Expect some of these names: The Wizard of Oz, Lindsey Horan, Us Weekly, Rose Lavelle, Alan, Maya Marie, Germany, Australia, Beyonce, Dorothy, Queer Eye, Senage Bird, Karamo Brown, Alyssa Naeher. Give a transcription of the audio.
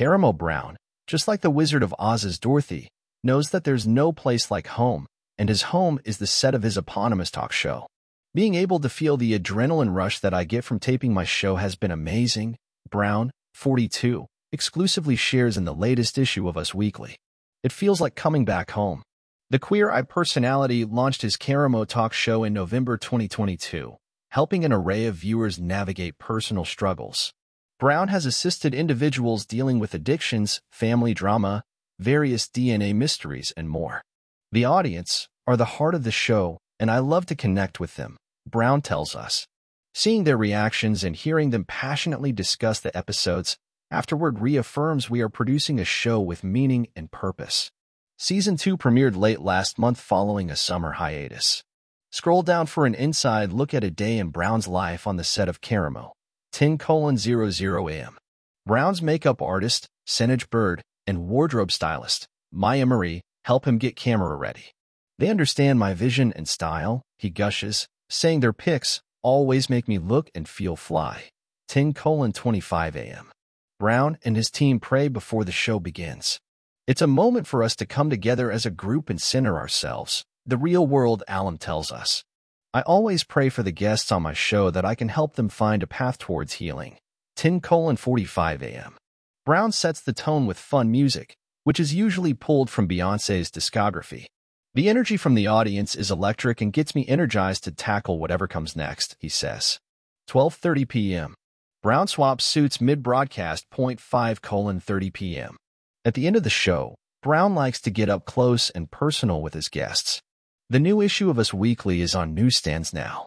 Karamo Brown, just like the Wizard of Oz's Dorothy, knows that there's no place like home, and his home is the set of his eponymous talk show. Being able to feel the adrenaline rush that I get from taping my show has been amazing, Brown, 42, exclusively shares in the latest issue of Us Weekly. It feels like coming back home. The Queer Eye personality launched his Karamo talk show in November 2022, helping an array of viewers navigate personal struggles. Brown has assisted individuals dealing with addictions, family drama, various DNA mysteries, and more. The audience are the heart of the show, and I love to connect with them, Brown tells us. Seeing their reactions and hearing them passionately discuss the episodes afterward reaffirms we are producing a show with meaning and purpose. Season 2 premiered late last month following a summer hiatus. Scroll down for an inside look at a day in Brown's life on the set of Karamo, 10:00 a.m. Brown's makeup artist, Senage Bird, and wardrobe stylist, Maya Marie, help him get camera ready. They understand my vision and style, he gushes, saying their pics always make me look and feel fly. 10:25 a.m. Brown and his team pray before the show begins. It's a moment for us to come together as a group and center ourselves, the real world, Alan tells us. I always pray for the guests on my show that I can help them find a path towards healing. 10:45 a.m. Brown sets the tone with fun music, which is usually pulled from Beyonce's discography. The energy from the audience is electric and gets me energized to tackle whatever comes next, he says. 12:30 p.m. Brown swaps suits mid-broadcast. 5:30 p.m. At the end of the show, Brown likes to get up close and personal with his guests. The new issue of Us Weekly is on newsstands now.